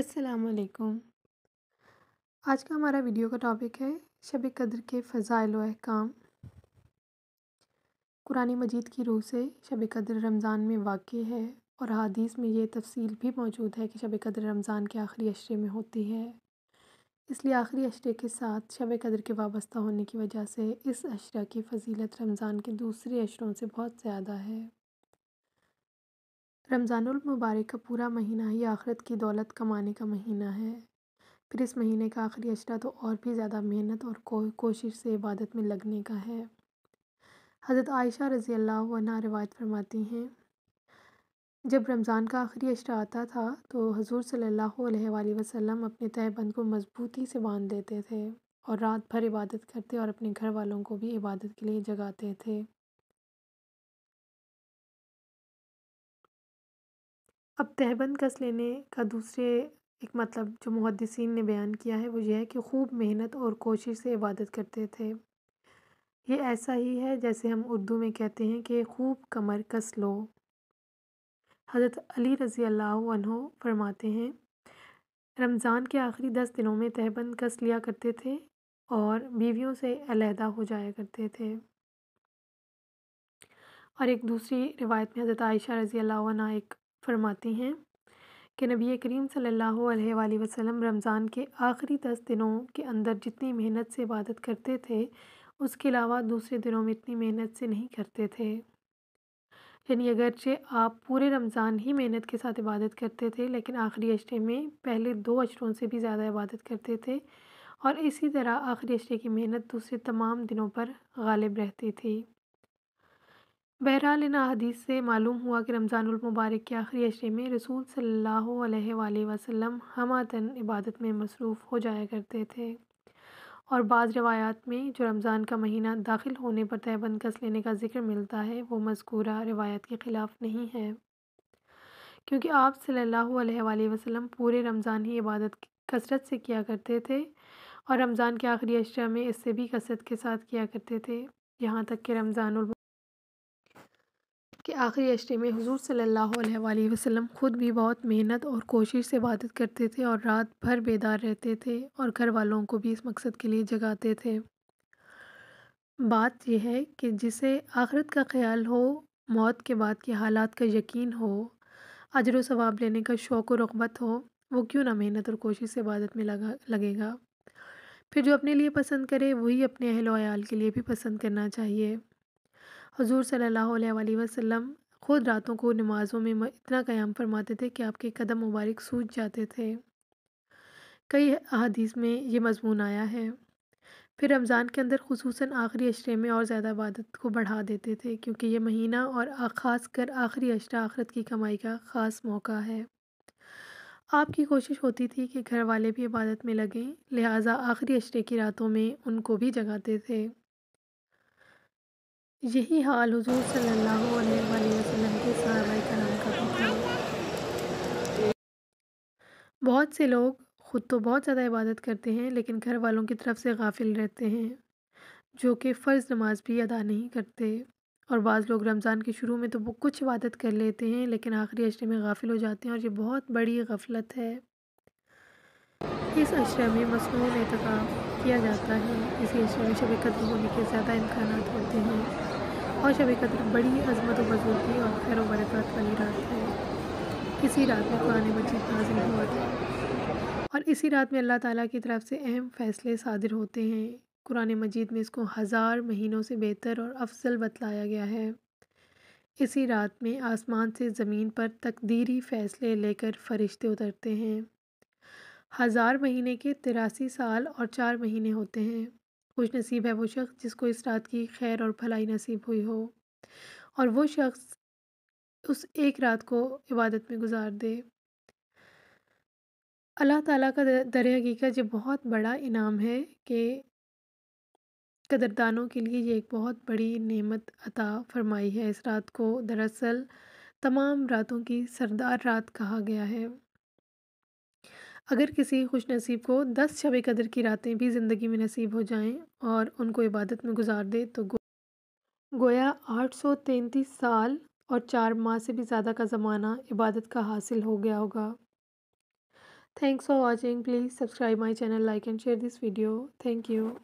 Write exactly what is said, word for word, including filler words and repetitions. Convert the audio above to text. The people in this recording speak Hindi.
अस्सलाम वालेकुम। आज का हमारा वीडियो का टॉपिक है शब कदर के फ़ज़ाइल व अहकाम। कुरान मजीद की रूह से शब कदर रमज़ान में वाक़ है और हादीस में ये तफसील भी मौजूद है कि शब कदर रमज़ान के आखिरी अशरे में होती है, इसलिए आखिरी अशरे के साथ शब कदर के वाबस्ता होने की वजह से इस अशरा की फजीलत रमज़ान के दूसरे अशरों से बहुत ज़्यादा है। रमज़ानुल मुबारक का पूरा महीना ही आखिरत की दौलत कमाने का महीना है, फिर इस महीने का आखिरी अशरा तो और भी ज़्यादा मेहनत और को, कोशिश से इबादत में लगने का है। हज़रत आयशा रज़ी अल्लाह अन्हा रिवायत फरमाती हैं, जब रमज़ान का आखिरी अशरा आता था तो हजूर सल्लल्लाहु अलैहि वसल्लम अपने तहबंद को मजबूती से बांध देते थे और रात भर इबादत करते और अपने घर वालों को भी इबादत के लिए जगाते थे। अब तहबंद कस लेने का दूसरे एक मतलब जो मुहद्दिसीन ने बयान किया है वो यह है कि खूब मेहनत और कोशिश से इबादत करते थे। ये ऐसा ही है जैसे हम उर्दू में कहते हैं कि खूब कमर कस लो। हज़रत अली रज़ी अल्लाह अन्हो फरमाते हैं, रमज़ान के आखिरी दस दिनों में तहबंद कस लिया करते थे और बीवियों से अलहदा हो जाया करते थे। और एक दूसरी रिवायत में हज़रत आयशा रज़ी अल्लाह अन्हा एक फरमाती हैं कि नबी करीम सल्लल्लाहु अलैहि वसल्लम रमज़ान के आखिरी दस दिनों के अंदर जितनी मेहनत से इबादत करते थे उसके अलावा दूसरे दिनों में इतनी मेहनत से नहीं करते थे। यानी अगरचे आप पूरे रमज़ान ही मेहनत के साथ इबादत करते थे, लेकिन आखिरी अशरे में पहले दो अशरों से भी ज़्यादा इबादत करते थे और इसी तरह आखिरी अशरे की मेहनत दूसरे तमाम दिनों पर गालिब रहती थी। बहरहाल इन हदीस से मालूम हुआ कि रमज़ानुल मुबारक के आखिरी अशरे में रसूल सल्लल्लाहु अलैहि वसल्लम हमातन इबादत में मसरूफ़ हो जाया करते थे। और बाज़ रिवायात में जो रमज़ान का महीना दाखिल होने पर तहबंद कस लेने का जिक्र मिलता है वो मज़कूरा रिवायत के ख़िलाफ़ नहीं है, क्योंकि आप सल्लल्लाहु अलैहि वसल्लम पूरे रमज़ान ही इबादत कसरत से किया करते थे और रमज़ान के आखिरी अशरे में इससे भी कसरत के साथ किया करते थे, यहाँ तक कि रमज़ानुल के आखिरी अशरे में हुजूर सल्लल्लाहु अलैहि वसल्लम ख़ुद भी बहुत मेहनत और कोशिश से इबादत करते थे और रात भर बेदार रहते थे और घर वालों को भी इस मकसद के लिए जगाते थे। बात यह है कि जिसे आखिरत का ख्याल हो, मौत के बाद के हालात का यकीन हो, अजर व सवाब लेने का शौक़ व रग़बत हो, वो क्यों ना मेहनत और कोशिश से इबादत में लगा लगेगा। फिर जो अपने लिए पसंद करे वही अपने अहल व अयाल के लिए भी पसंद करना चाहिए। हुजूर सल्लल्लाहु अलैहि वसल्लम ख़ुद रातों को नमाज़ों में इतना क़याम फरमाते थे कि आपके कदम मुबारक सूज जाते थे। कई अहादीस में ये मज़मून आया है। फिर रमज़ान के अंदर ख़ुसूसन आखिरी अशरे में और ज़्यादा इबादत को बढ़ा देते थे, क्योंकि ये महीना और ख़ास कर आखिरी अशरा आखिरत की कमाई का ख़ास मौका है। आपकी कोशिश होती थी कि घर वाले भी इबादत में लगें, लिहाजा आखिरी अशरे की रातों में उनको भी जगाते थे। यही हाल हुजूर सल्लल्लाहु अलैहि वसल्लम के सहाबाए कराम का था। बहुत से लोग ख़ुद तो बहुत ज़्यादा इबादत करते हैं लेकिन घर वालों की तरफ से गाफिल रहते हैं, जो कि फ़र्ज़ नमाज भी अदा नहीं करते। और बाज़ लोग रमज़ान के शुरू में तो वो कुछ इबादत कर लेते हैं लेकिन आखिरी अशरे में गाफिल हो जाते हैं, और ये बहुत बड़ी गफलत है। इस अशरे में मसनून एहतिकाफ़ किया जाता है, इसी अशरे में शब कद्र होने के ज़्यादा इम्कान होते हैं और शब कद्र बड़ी अजमत व बज़ूती और खैर व बरकत वाली रात है। इसी रात में कुरान मजीद नाज़िल हुआ था और इसी रात में अल्लाह ताला की तरफ से अहम फ़ैसले सादिर होते हैं। कुरान मजीद में इसको हज़ार महीनों से बेहतर और अफजल बतलाया गया है। इसी रात में आसमान से ज़मीन पर तकदीरी फ़ैसले लेकर फरिश्ते उतरते हैं। हज़ार महीने के तिरासी साल और चार महीने होते हैं। खुश नसीब है वो शख्स जिसको इस रात की खैर और भलाई नसीब हुई हो और वो शख्स उस एक रात को इबादत में गुजार दे। अल्लाह ताला का दर हकीकत ये बहुत बड़ा इनाम है कि कदरदानों के लिए ये एक बहुत बड़ी नेमत अता फरमाई है। इस रात को दरअसल तमाम रातों की सरदार रात कहा गया है। अगर किसी खुशनसीब को दस शब कदर की रातें भी ज़िंदगी में नसीब हो जाएं और उनको इबादत में गुजार दे तो गो, गोया आठ सौ तैंतीस साल और चार माह से भी ज़्यादा का ज़माना इबादत का हासिल हो गया होगा। Thanks for watching. Please subscribe my channel, like and share this video. Thank you.